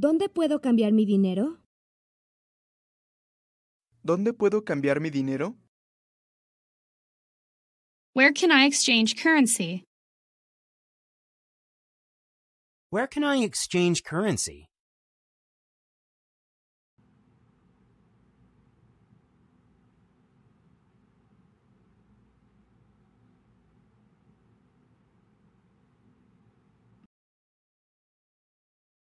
¿Dónde puedo cambiar mi dinero? ¿Dónde puedo cambiar mi dinero? Where can I exchange currency? Where can I exchange currency?